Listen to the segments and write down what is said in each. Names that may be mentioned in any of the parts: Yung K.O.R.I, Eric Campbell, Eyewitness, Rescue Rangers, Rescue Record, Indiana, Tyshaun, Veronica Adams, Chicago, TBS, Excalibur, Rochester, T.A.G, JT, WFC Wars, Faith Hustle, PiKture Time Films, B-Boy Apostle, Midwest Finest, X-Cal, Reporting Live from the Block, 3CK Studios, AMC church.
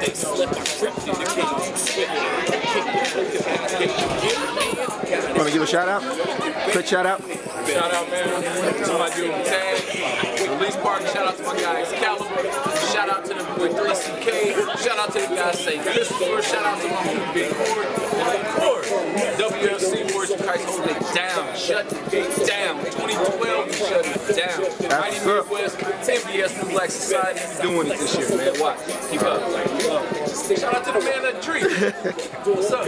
They slip a trip through the cage, swift, kick the poker back, get the gear. Want to give a shout out? Quick shout out. Shout out, man. To my dude, T.A.G. Release party. Shout out to my guy, Excalibur. Shout out to the boy, 3CK. Shout out to the guy, St. Christopher. Shout out to my homie, Big Cord. And of course, WFC Wars, you guys hold it down. Shut it down. 2012, you shut it down. Mighty Midwest, TBS, New Black Society, doing it this year, man. Watch. Keep up. Shout out to the man that treat. What's up?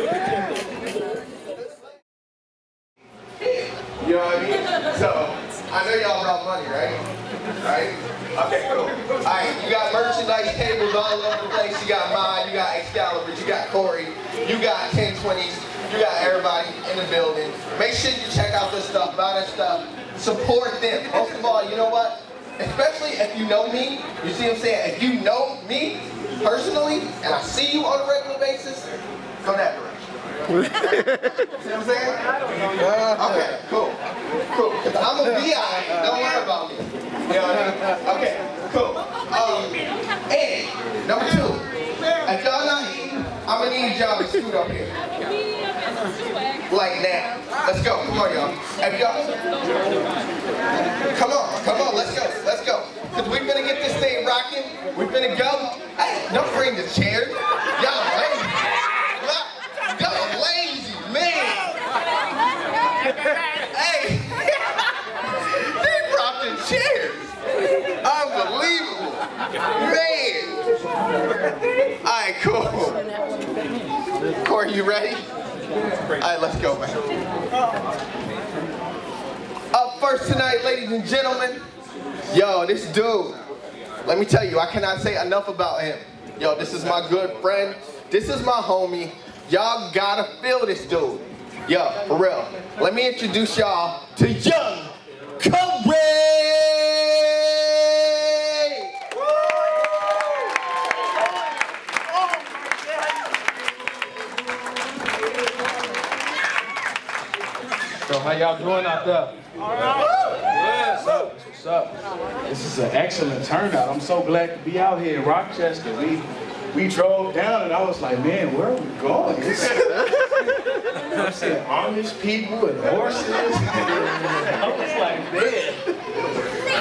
You know what I mean? So, I know y'all brought money, right? Right? Okay, cool. Alright, you got merchandise tables all over the place. You got mine, you got Excalibur, you got Corey, you got 1020s, you got everybody in the building. Make sure you check out this stuff, buy this stuff, support them. Most of all, you know what? Especially if you know me, you see what I'm saying? If you know me personally, and I see you on a regular basis, go that direction. See what I'm saying? Okay, cool. Cool. Cause I'm a BI, don't worry about me. You know what I mean? Okay, cool. And number two, if y'all not eating, I'm gonna need y'all to scoot up here. Like now. Let's go. Come on, y'all. If y'all come on, let's go. Let's go. Cause we're gonna get this thing rocking. We're gonna go. Hey, don't bring the chairs. Y'all lazy. Y'all lazy, man. Hey, they brought the chairs. Unbelievable. Man. All right, cool. Corey, you ready? All right, let's go, man. Up first tonight, ladies and gentlemen. Yo, this dude, let me tell you, I cannot say enough about him. Yo, this is my good friend. This is my homie. Y'all gotta feel this dude. Yo, for real. Let me introduce y'all to Yung K.O.R.I. So how y'all doing out there? All right. Yes. What's up? This is an excellent turnout. I'm so glad to be out here in Rochester. We drove down and I was like, man, where are we going? I'm seeing Amish people and horses. I was like, man.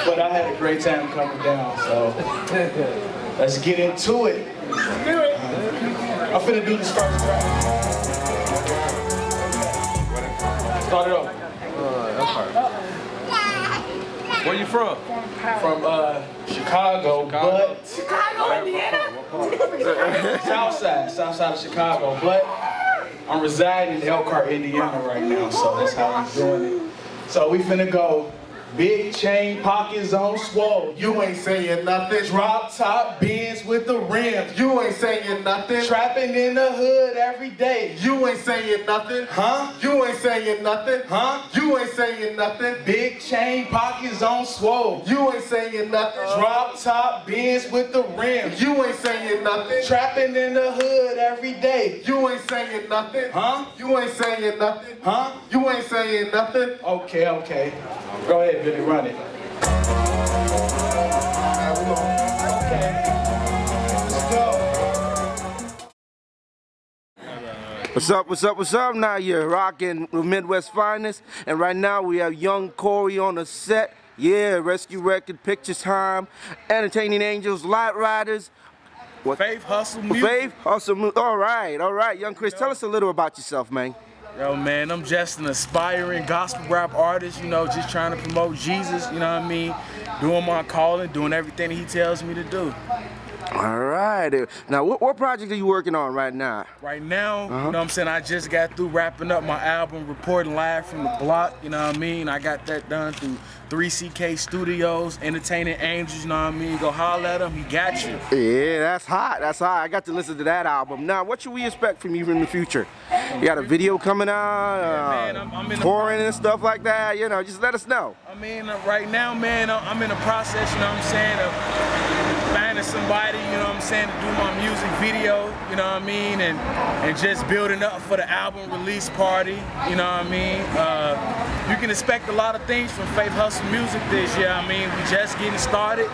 But I had a great time coming down, so let's get into it. I'm finna do the start. Start it off. That part. Where you from? From Chicago, but... Chicago, Indiana? South side of Chicago, but I'm residing in Elkhart, Indiana right now, so that's how I'm doing it. So we finna go big chain, pockets on swole. You ain't saying nothing. Drop top Benz with the rims. You ain't saying nothing. Trapping in the hood every day. You ain't saying nothing. Huh? You ain't saying nothing. Huh? You ain't saying nothing. Big chain, pockets on swole. You ain't saying nothing. Drop top Benz with the rims. You ain't saying nothing. Trapping in the hood every day. You ain't saying nothing. Huh? You ain't saying nothing. Huh? You ain't saying nothing. Okay, okay. Go ahead. Really run it. What's up, what's up, what's up? Now you're rocking with Midwest Finest, and right now we have Yung K.O.R.I on the set. Yeah, Rescue Record, Picture Time, Entertaining Angels, Light Riders. What? Faith Hustle Music. Faith Hustle Music. All right, Yung K.O.R.I, tell us a little about yourself, man. Yo, man, I'm just an aspiring gospel rap artist, you know, just trying to promote Jesus, you know what I mean? Doing my calling, doing everything that he tells me to do. All right. Now, what project are you working on right now? Right now, you know what I'm saying, I just got through wrapping up my album, Reporting Live from the Block, you know what I mean? I got that done through 3CK Studios, Entertaining Angels, you know what I mean? Go holler at him, he got you. Yeah, that's hot, that's hot. I got to listen to that album. Now, what should we expect from you in the future? You got a video coming out, yeah, man, I'm touring and stuff like that, you know, just let us know. I mean, right now, man, I'm in the process, you know what I'm saying, of finding somebody, you know what I'm saying, to do my music video, you know what I mean, and just building up for the album release party, you know what I mean. You can expect a lot of things from Faith Hustle Music this year. I mean, we just getting started,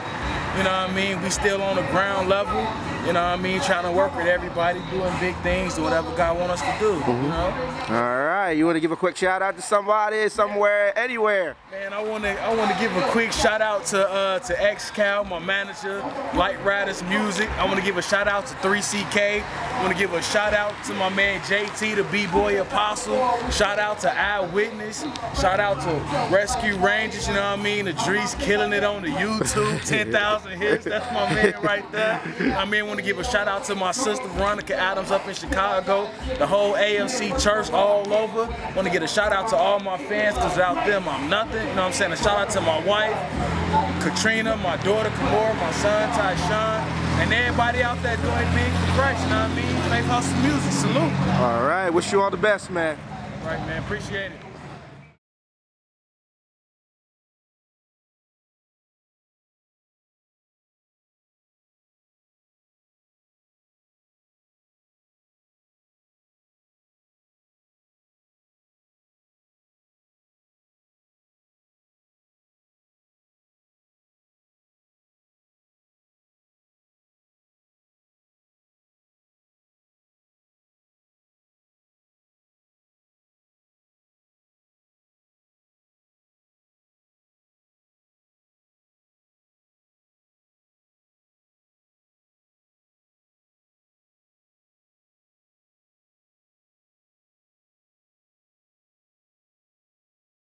you know what I mean, we still on the ground level. You you know what I mean, trying to work with everybody, doing big things, do whatever God wants us to do, you know? All right, you want to give a quick shout out to somebody, somewhere, anywhere? Man, I want to give a quick shout out to X-Cal, my manager, Light Riders Music. I want to give a shout out to 3CK. I want to give a shout out to my man JT, the B-Boy Apostle. Shout out to Eyewitness. Shout out to Rescue Rangers, you know what I mean? Idris killing it on the YouTube, 10,000 hits. That's my man right there. I mean, I want to give a shout out to my sister, Veronica Adams, up in Chicago, the whole AMC church all over. I want to get a shout out to all my fans, because without them, I'm nothing. You know what I'm saying? A shout out to my wife, Katrina, my daughter, Kimora, my son, Tyshaun, and everybody out there doing big for Christ, you know what I mean? Faith Hustle Music, salute. All right, wish you all the best, man. All right, man, appreciate it.